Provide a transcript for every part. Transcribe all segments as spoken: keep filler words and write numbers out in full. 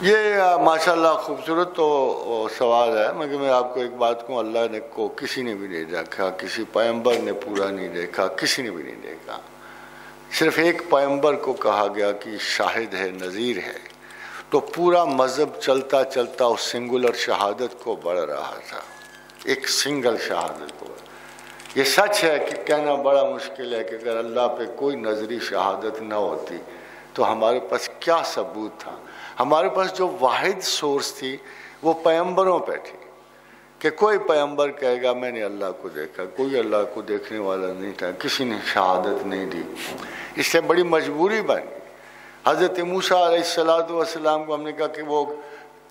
ये माशाल्लाह खूबसूरत तो सवाल है, मगर मैं आपको एक बात कहूँ, अल्लाह ने को किसी ने भी नहीं देखा, किसी पैगंबर ने पूरा नहीं देखा, किसी ने भी नहीं देखा। सिर्फ एक पैगंबर को कहा गया कि शाहिद है, नज़ीर है, तो पूरा मज़हब चलता चलता उस सिंगुलर शहादत को बढ़ रहा था, एक सिंगल शहादत को। ये सच है कि कहना बड़ा मुश्किल है कि अगर अल्लाह पे कोई नजरी शहादत ना होती तो हमारे पास क्या सबूत था। हमारे पास जो वाहिद सोर्स थी वो पैगंबरों पे थी कि कोई पैगंबर कहेगा मैंने अल्लाह को देखा, कोई अल्लाह को देखने वाला नहीं था, किसी ने शहादत नहीं दी। इससे बड़ी मजबूरी बनी। हज़रत मूसा अलैहिस्सलाम को हमने कहा कि वो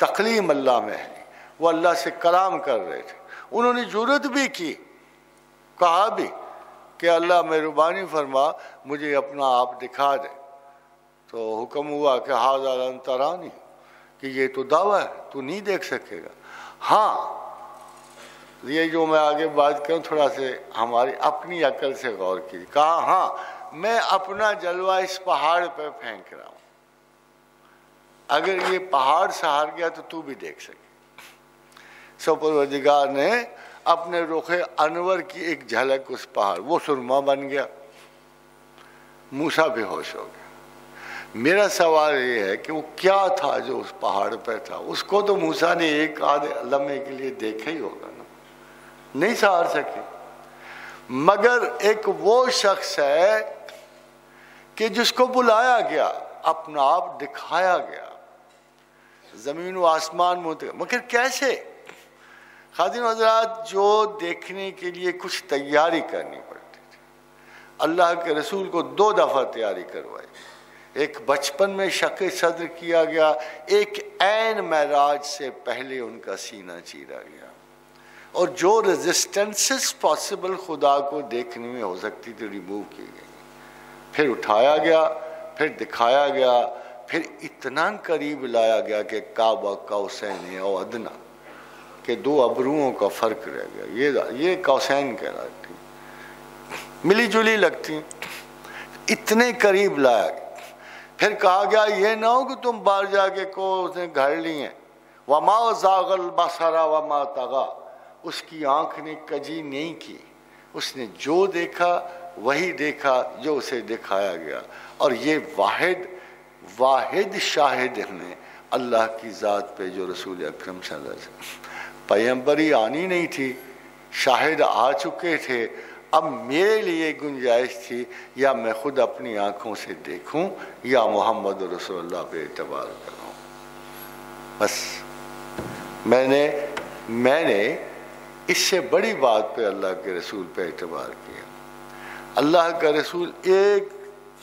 तकलीम अल्लाह में है, वो अल्लाह से कलाम कर रहे थे, उन्होंने जुर्रत भी की, कहा भी कि अल्लाह मेहरबानी फरमा मुझे अपना आप दिखा दे, तो हुक्म हुआ कि हाज़ा लन तरानी, कि ये तो दावा है, तू नहीं देख सकेगा। हाँ, ये जो मैं आगे बात करूँ थोड़ा से हमारी अपनी अकल से गौर की। कहा हाँ मैं अपना जलवा इस पहाड़ पर फेंक रहा हूँ, अगर ये पहाड़ सहार गया तो तू भी देख सके। सो परवरदिगार ने अपने रुखे अनवर की एक झलक उस पहाड़, वो सुरमा बन गया, मूसा बेहोश हो गया। मेरा सवाल ये है कि वो क्या था जो उस पहाड़ पर था, उसको तो मूसा ने एक आधे लम्हे के लिए देखा ही होगा ना, नहीं सहार सके। मगर एक वो शख्स है कि जिसको बुलाया गया, अपना आप दिखाया गया, जमीन व आसमान मुँह, मगर कैसे? खादिन हजरात, जो देखने के लिए कुछ तैयारी करनी पड़ती थी, अल्लाह के रसूल को दो दफ़ा तैयारी करवाई। एक बचपन में शक सद्र किया गया, एक ऐन महराज से पहले उनका सीना चीरा गया, और जो रेजिस्टेंसेस पॉसिबल खुदा को देखने में हो सकती थी रिमूव की गई, फिर उठाया गया, फिर दिखाया गया, फिर इतना करीब लाया गया कि काबा कौसैन और अदना के दो अबरूओं का फर्क रह गया। ये ये कौसैन कहलाती, मिली जुली लगती, इतने करीब लाया। फिर कहा गया ये ना हो कि तुम बाहर जाके को उसने घर लिए। वमा जागल बसरा वमा तगा, उसकी आंख ने कजी नहीं की, उसने जो देखा वही देखा जो उसे दिखाया गया। और ये वाहिद वाहिद शाहिद ने अल्लाह की ज़ात पे जो रसूल अकरम सल्लल्लाहु अलैहि वसल्लम, पैगंबरी आनी नहीं थी, शाहिद आ चुके थे। अब मेरे लिए गुंजाइश थी या मैं खुद अपनी आँखों से देखूं या मोहम्मद रसूलुल्लाह पे इतबार करूं। बस मैंने मैंने इससे बड़ी बात पे अल्लाह के रसूल पे इतबार किया। अल्लाह का रसूल एक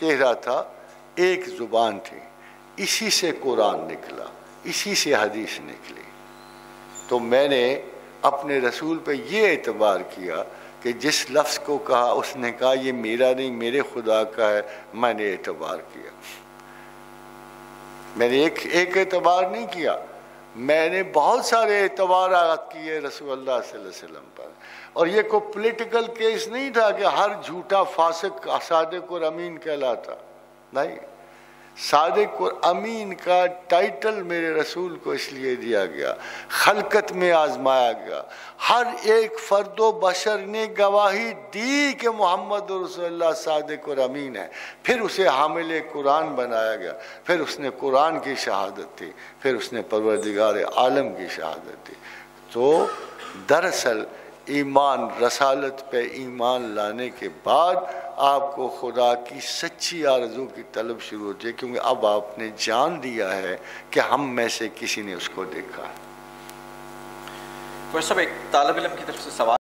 चेहरा था, एक ज़ुबान थी, इसी से कुरान निकला, इसी से हदीस निकली। तो मैंने अपने रसूल पे ये एतबार किया कि जिस लफ्ज़ को कहा उसने कहा ये मेरा नहीं मेरे खुदा का है, मैंने एतबार किया। मैंने एक एक एतबार नहीं किया, मैंने बहुत सारे एतबार किए रसूलुल्लाह सल्लल्लाहु अलैहि वसल्लम पर। और ये कोई पॉलिटिकल केस नहीं था कि हर झूठा फासिक सादिक़ और अमीन कहलाता, नहीं। सादिक और अमीन का टाइटल मेरे रसूल को इसलिए दिया गया, खलकत में आजमाया गया, हर एक फर्दो बशर ने गवाही दी कि मोहम्मद रसूलुल्लाह सादिक और अमीन है, फिर उसे हामिल कुरान बनाया गया, फिर उसने कुरान की शहादत दी, फिर उसने परवरदिगार आलम की शहादत दी। तो दरअसल ईमान, रसालत पे ईमान लाने के बाद आपको खुदा की सच्ची आरज़ू की तलब शुरू होती है, क्योंकि अब आपने जान दिया है कि हम में से किसी ने उसको देखा है। साहब, एक तालब इलम की तरफ से सवाल